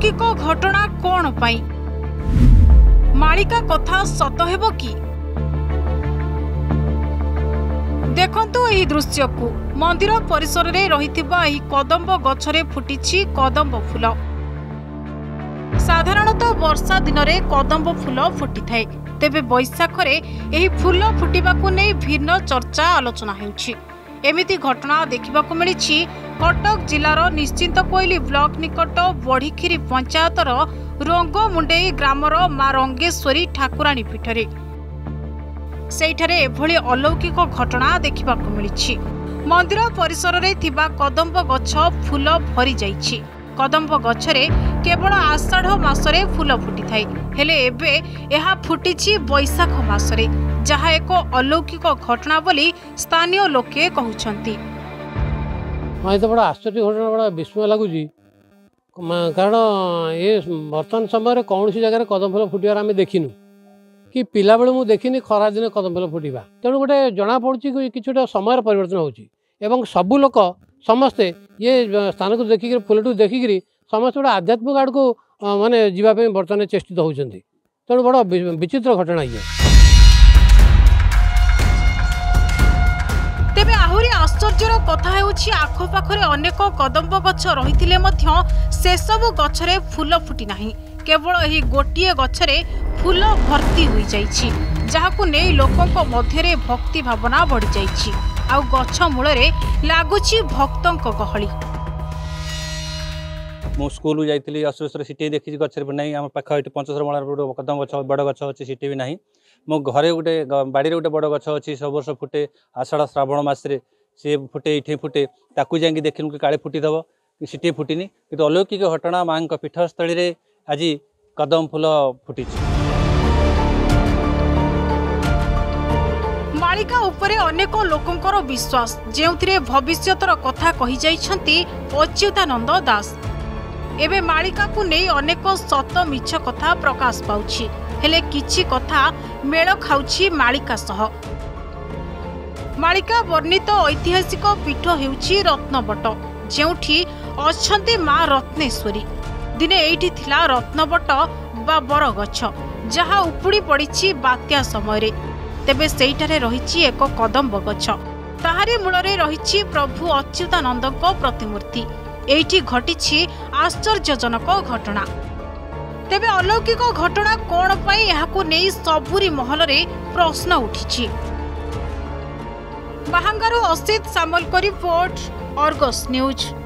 अलौकिक घटना कौन पाई? मालिका कथा सत हेबो कि? देखंतु एही दृश्य को। मंदिर परिसर रे रहिथिबा एही कदंब गछरे फुटिछि कदंब फूल। साधारणतः वर्षा दिन रे कदंब फूल फुटी थाए, तेबे बैशाख रे एही फूल फुटिबा को नै भिन्न चर्चा आलोचना हेउछि। एमिति घटना देखिबा को मिलिछि कटक जिलार निश्चिंतकोइली ब्लॉक निकट बड़ीखिरी पंचायतर रंगमुंडेई ग्रामर माँ रंगेश्वरी ठाकुराणी पीठरे सेठारे एभली अलौकिक घटना देखा मिली। मंदिर परिसर रे थिबा कदंब गछ फूल भरी जाइछि। कदंब गछरे केवल आषाढ़ मासरे फूल फुटी थाए, हेले एबे एहा फुटिछि बैशाख मासरे, जहा एको अलौकिक घटना बोली स्थानीय लोके कहउछन्ति। हां, एतो बड़ा आश्चर्य घटना, बड़ा विस्मय लागुछि। कारण ए वर्तमान समय रे कोनसी जगह रे कदंब फूल फुटियार आमे देखिनु कि पिला बेले मु देखिनी खरा दिन कदम फूल फुटा। तेणु गोटे जना पड़ी कि समय परिवर्तन हो सबू लोक समस्ते ये स्थान को देखिक फूल टू देखिक समस्त गोटे आध्यात्मिक आड़ को मानने जावाई बर्तमान चेषित होती। तेणु बड़ा विचित्र घटना ये। तेबे आहुरी आश्चर्यर कथा होउछि आखपाखे अनेक कदंब गछ रहिथिले मध्य सेसबु गछरे फूल फुटी नाही। केवल एही गोटिए गछरे फूल भर्ती होई जाइछि, जाहाकु नेई लोकको मध्यरे भक्ति भावना बढ़ी जाइछि। आउ गछ मूलरे लागुछि भक्तंको गहली। मो स्कूल जाइतली असुरसुर सिटी देखि गछरे पर नाही, हम पाखा इते पंचसर मळार कदम गछ बड़ गछ अछि सिटी भी नाही। मो घरे गोटे बाड़ी रे गोटे बड़ गछ अछि सब वर्ष फुटे आषाढ़ श्रावण मासरे से फुटे इठे फुटे ताकू जांगी देखिनु कि काळे फुटी दबो सिटी फुटिनी कि अलौकिक घटना मां को पीठस्थली रे आज कदम फूल फुटी। मालिका उपरे अनेक लोकंकर विश्वास, जेउथिरे भविष्यतर कथा कही जाइछन्ति अच्युतानंद दास। एबे मालिका को नै अनेक सत मिछ कथा प्रकाश पाउछि, हेले किछि कथा मेल खाउछि मालिका सह। मालिका वर्णित ऐतिहासिक पीठ हेउछि रत्नबट, जेउठी अछन्ति मां रत्नेश्वरी। दिने एठी थिला रत्नबट बा बर गछ, जहा उपुड़ी पड़ी बात्या समय रे। तेबे सेइठारे रहिछि एको कदंब गछ, ताहारी मूलरे रहिछि प्रभु अच्युतानंदको प्रतिमूर्ति। एठी घटिछि आश्चर्यजनक घटना। तेबे अलौकिक घटना कोन पई एहाकु नेई सबुरी महलरे प्रश्न उठिछि। बाहांगारू असित सामल को रिपोर्ट, आर्गस न्यूज।